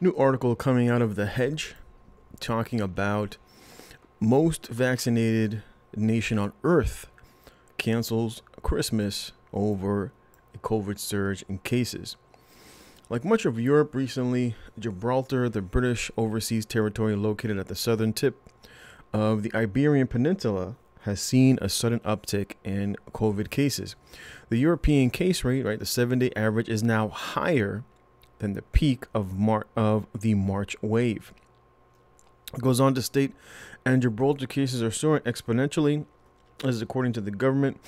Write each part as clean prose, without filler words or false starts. new article coming out of The Hedge talking about most vaccinated nation on earth cancels Christmas over a COVID surge in cases. Like much of Europe recently, Gibraltar, the British overseas territory located at the southern tip of the Iberian Peninsula, has seen a sudden uptick in COVID cases. The European case rate, right, the 7-day average, is now higher than the peak of the March wave. It goes on to state, and Gibraltar cases are soaring exponentially, as according to the government.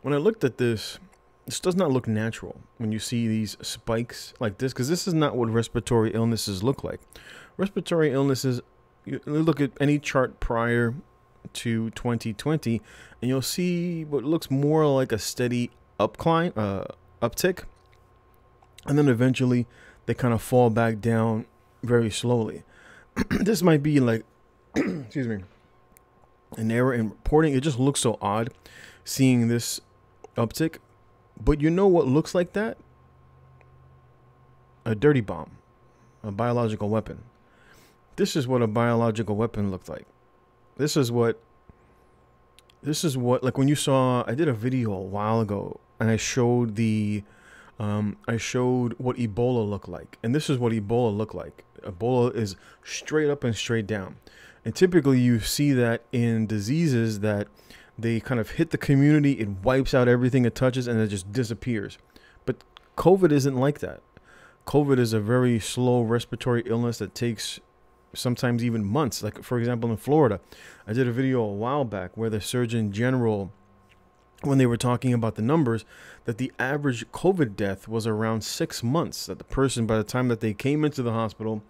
When I looked at this, this does not look natural when you see these spikes like this, because this is not what respiratory illnesses look like. Respiratory illnesses, you look at any chart prior to 2020, and you'll see what looks more like a steady uptick, and then eventually they kind of fall back down very slowly. This might be like, excuse me, an error in reporting. It just looks so odd seeing this uptick. But you know what looks like that? A dirty bomb, a biological weapon. This is what a biological weapon looked like. This is what, like when you saw, I did a video a while ago and I showed what Ebola looked like. And this is what Ebola looked like. Ebola is straight up and straight down. And typically you see that in diseases that they kind of hit the community, it wipes out everything it touches, and it just disappears. But COVID isn't like that. COVID is a very slow respiratory illness that takes sometimes even months. Like, for example, in Florida, I did a video a while back where the Surgeon General, when they were talking about the numbers, that the average COVID death was around 6 months, that the person, by the time that they came into the hospital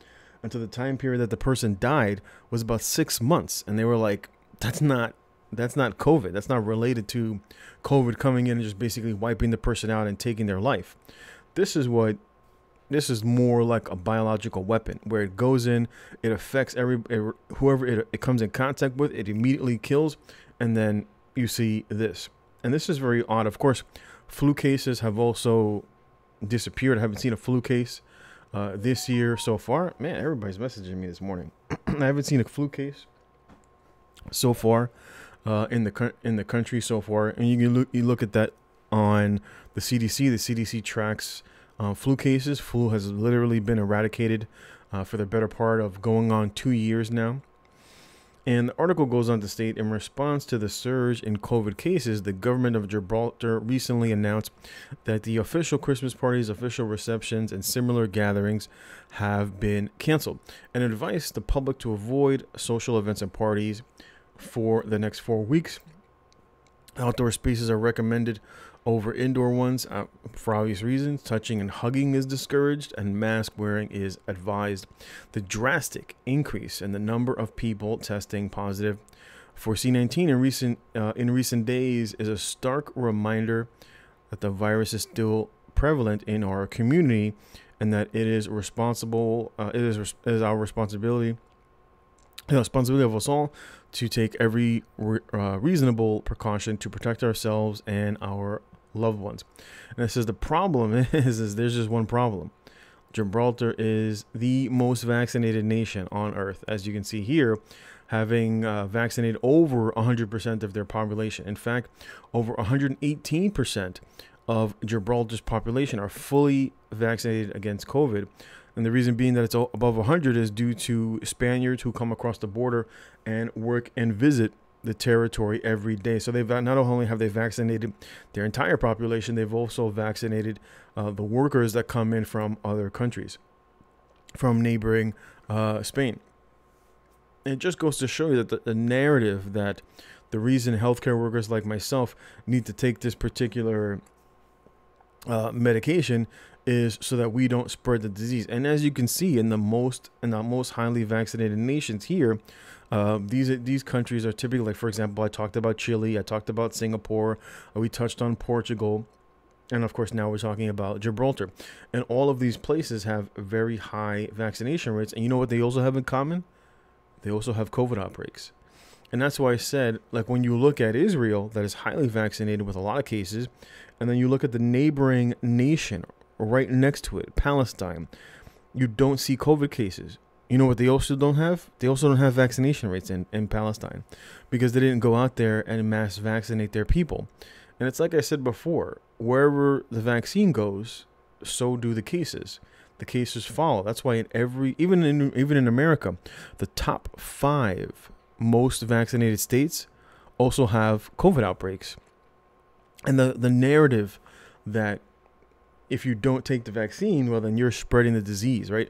until the time period that the person died, was about 6 months. And they were like, that's not COVID. That's not related to COVID coming in and just basically wiping the person out and taking their life. This is more like a biological weapon, where it goes in, it affects whoever it comes in contact with, it immediately kills, and then you see this. And this is very odd. Of course, flu cases have also disappeared. I haven't seen a flu case this year so far. Man, everybody's messaging me this morning. I haven't seen a flu case so far. In the country so far, and you look at that on the CDC. The CDC tracks flu cases. Flu has literally been eradicated for the better part of going on 2 years now. And the article goes on to state, in response to the surge in COVID cases, the government of Gibraltar recently announced that the official Christmas parties, official receptions, and similar gatherings have been canceled, and advised the public to avoid social events and parties for the next 4 weeks. Outdoor spaces are recommended over indoor ones for obvious reasons. Touching and hugging is discouraged, and mask wearing is advised. The drastic increase in the number of people testing positive for C-19 in recent days is a stark reminder that the virus is still prevalent in our community, and that it is responsible. It is our responsibility. The responsibility of us all to take every reasonable precaution to protect ourselves and our loved ones. And it says the problem is there's just one problem. Gibraltar is the most vaccinated nation on earth, as you can see here, having vaccinated over 100% of their population. In fact, over 118% of Gibraltar's population are fully vaccinated against COVID. And the reason being that it's above 100 is due to Spaniards who come across the border and work and visit the territory every day. So they've not only have they vaccinated their entire population, they've also vaccinated the workers that come in from other countries, from neighboring Spain. It just goes to show you that the narrative that the reason healthcare workers like myself need to take this particular medication is so that we don't spread the disease. And as you can see, in the most highly vaccinated nations here, these countries are typically, like, for example, I talked about Chile, I talked about Singapore, we touched on Portugal, and of course now we're talking about Gibraltar. And all of these places have very high vaccination rates. And you know what they also have in common? They also have COVID outbreaks. And that's why I said, like, when you look at Israel, that is highly vaccinated with a lot of cases, and then you look at the neighboring nation right next to it, Palestine, you don't see COVID cases. You know what they also don't have? They also don't have vaccination rates in Palestine, because they didn't go out there and mass vaccinate their people. And it's like I said before, wherever the vaccine goes, so do the cases. The cases follow. That's why in every, even in America, the top 5 most vaccinated states also have COVID outbreaks. And the narrative that if you don't take the vaccine, well, then you're spreading the disease, right?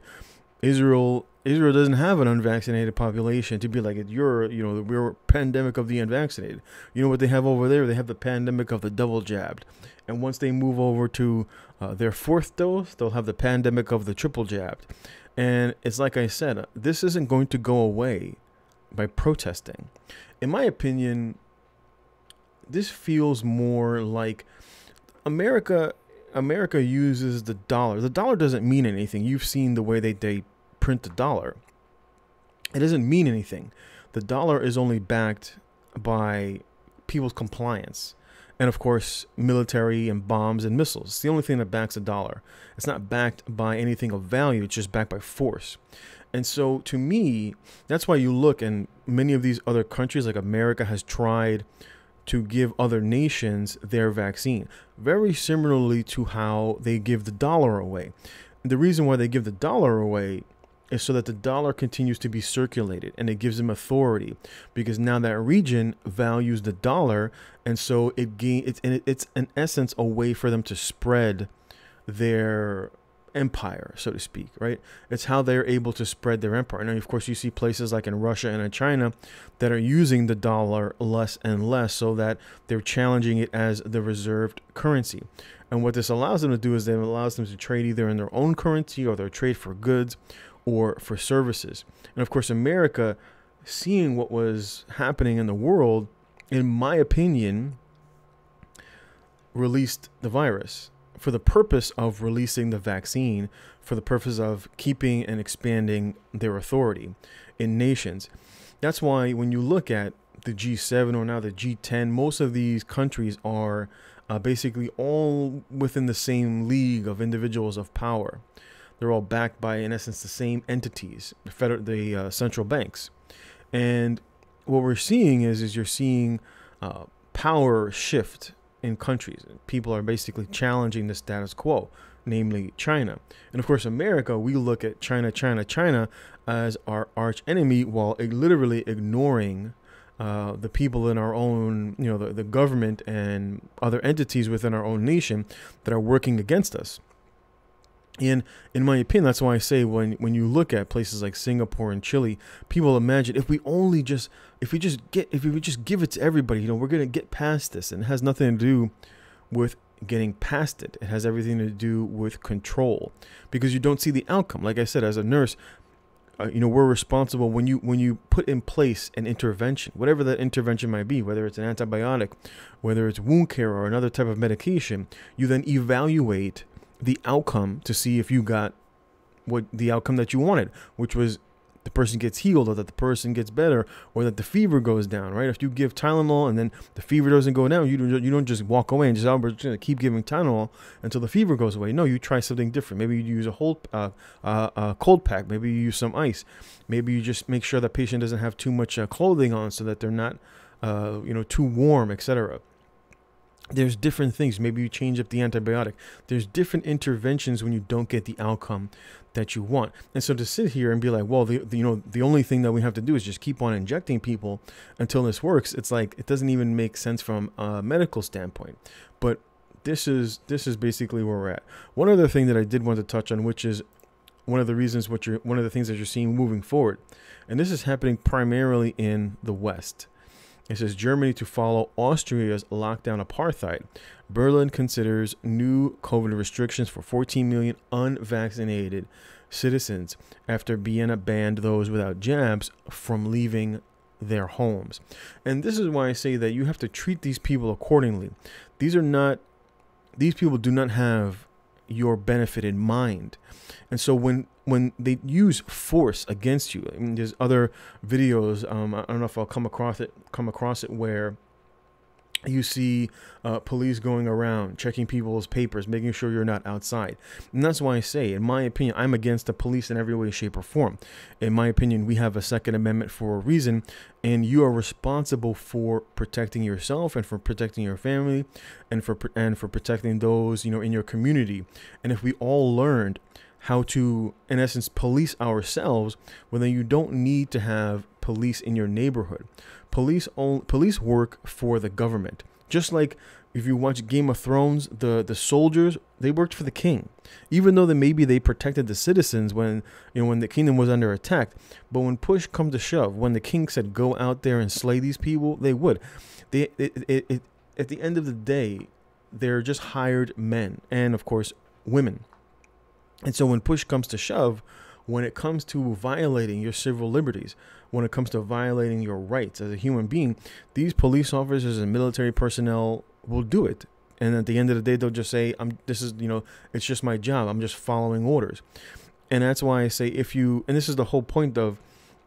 Israel doesn't have an unvaccinated population to be like, you're, you know, we're pandemic of the unvaccinated. You know what they have over there? They have the pandemic of the double jabbed. And once they move over to their 4th dose, they'll have the pandemic of the triple jabbed. And it's like I said, this isn't going to go away by protesting. In my opinion, this feels more like America uses the dollar. The dollar doesn't mean anything. You've seen the way they print the dollar. It doesn't mean anything. The dollar is only backed by people's compliance. And of course, military and bombs and missiles. It's the only thing that backs a dollar. It's not backed by anything of value. It's just backed by force. And so to me, that's why you look, and many of these other countries, like America, has tried to give other nations their vaccine, very similarly to how they give the dollar away. The reason why they give the dollar away is so that the dollar continues to be circulated, and it gives them authority, because now that region values the dollar, and so it's in essence a way for them to spread their empire, so to speak, right? It's how they're able to spread their empire. And of course, you see places like in Russia and in China that are using the dollar less and less, so that they're challenging it as the reserved currency. And what this allows them to do is it allows them to trade either in their own currency, or their trade for goods or for services. And of course, America, seeing what was happening in the world, in my opinion, released the virus for the purpose of releasing the vaccine, for the purpose of keeping and expanding their authority in nations. That's why when you look at the G7 or now the G10, most of these countries are basically all within the same league of individuals of power. They're all backed by, in essence, the same entities, the central banks. And what we're seeing is you're seeing power shift in countries. People are basically challenging the status quo, namely China. And of course, America, we look at China as our arch enemy, while literally ignoring the people in our own, you know, the government and other entities within our own nation that are working against us. And in my opinion, that's why I say when you look at places like Singapore and Chile, people imagine if we would just give it to everybody, you know, we're going to get past this. And it has nothing to do with getting past it. It has everything to do with control, because you don't see the outcome. Like I said, as a nurse, you know, we're responsible when you put in place an intervention, whatever that intervention might be, whether it's an antibiotic, whether it's wound care or another type of medication, you then evaluate the outcome to see if you got what the outcome that you wanted, which was the person gets healed, or that the person gets better, or that the fever goes down, right? If you give Tylenol and then the fever doesn't go down, you don't just walk away and just, oh, we're just gonna keep giving Tylenol until the fever goes away. No, you try something different. Maybe you use a cold pack. Maybe you use some ice. Maybe you just make sure the patient doesn't have too much clothing on, so that they're not, you know, too warm, etc. There's different things. Maybe you change up the antibiotic. There's different interventions when you don't get the outcome that you want. And so to sit here and be like, well, you know, the only thing that we have to do is just keep on injecting people until this works. It's like, it doesn't even make sense from a medical standpoint. But this is basically where we're at. One other thing that I did want to touch on, which is one of the reasons one of the things that you're seeing moving forward, and this is happening primarily in the West. It says Germany to follow Austria's lockdown apartheid. Berlin considers new COVID restrictions for 14 million unvaccinated citizens after Vienna banned those without jabs from leaving their homes. And this is why I say that you have to treat these people accordingly. These people do not have your benefit in mind. And so when they use force against you, I mean, there's other videos, I don't know if I'll come across it where You see police going around, checking people's papers, making sure you're not outside. And that's why I say, in my opinion, I'm against the police in every way, shape, or form. In my opinion, we have a Second Amendment for a reason, and you are responsible for protecting yourself and for protecting your family and for protecting those, you know, in your community. And if we all learned how to, in essence, police ourselves, well, then you don't need to have police in your neighborhood. Police work for the government. Just like if you watch Game of Thrones, the soldiers, they worked for the king, even though that maybe they protected the citizens when, you know, when the kingdom was under attack. But when push comes to shove, when the king said go out there and slay these people, they would. At the end of the day, they're just hired men and, of course, women. And so when push comes to shove, when it comes to violating your civil liberties, when it comes to violating your rights as a human being, these police officers and military personnel will do it. And at the end of the day, they'll just say, this is, you know, it's just my job. I'm just following orders. And that's why I say, if you, and this is the whole point of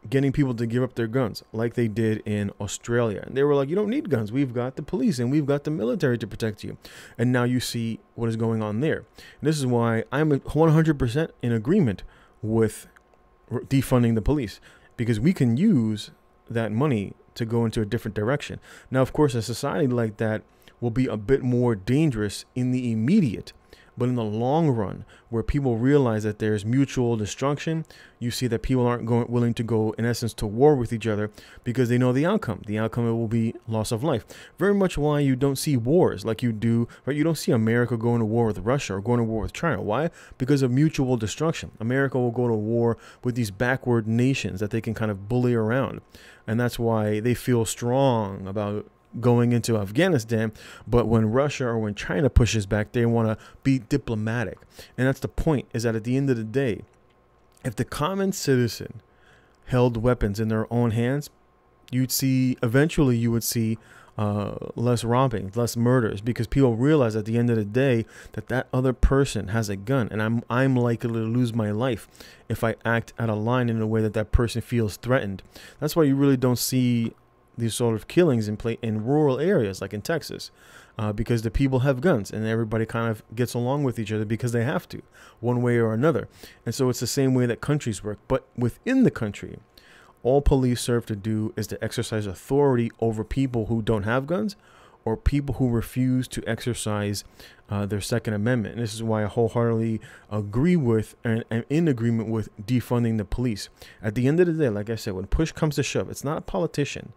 getting people to give up their guns, like they did in Australia. And they were like, you don't need guns. We've got the police and we've got the military to protect you. And now you see what is going on there. And this is why I'm 100% in agreement with defunding the police, because we can use that money to go into a different direction. Now, of course, a society like that will be a bit more dangerous in the immediate, but in the long run, where people realize that there's mutual destruction, you see that people aren't willing to go, in essence, to war with each other because they know the outcome. The outcome will be loss of life. Very much why you don't see wars like you do, right? You don't see America going to war with Russia or going to war with China. Why? Because of mutual destruction. America will go to war with these backward nations that they can kind of bully around. And that's why they feel strong about going into Afghanistan, but when Russia or when China pushes back, they want to be diplomatic. And that's the point, is that at the end of the day, if the common citizen held weapons in their own hands, you'd see, eventually you would see less robbing, less murders, because people realize at the end of the day that that other person has a gun, and I'm likely to lose my life if I act out of line in a way that that person feels threatened. That's why you really don't see these sort of killings in rural areas like in Texas, because the people have guns and everybody kind of gets along with each other because they have to, one way or another. And so it's the same way that countries work. But within the country, all police serve to do is to exercise authority over people who don't have guns or people who refuse to exercise their Second Amendment. And this is why I wholeheartedly agree with and am in agreement with defunding the police. At the end of the day, like I said, when push comes to shove, it's not a politician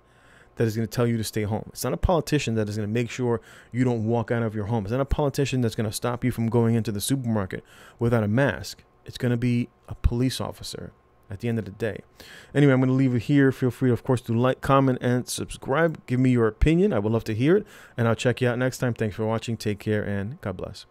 that is going to tell you to stay home. It's not a politician that is going to make sure you don't walk out of your home. It's not a politician that's going to stop you from going into the supermarket without a mask. It's going to be a police officer at the end of the day. Anyway, I'm going to leave it here. Feel free, of course, to like, comment, and subscribe. Give me your opinion. I would love to hear it, and I'll check you out next time. Thanks for watching. Take care, and God bless.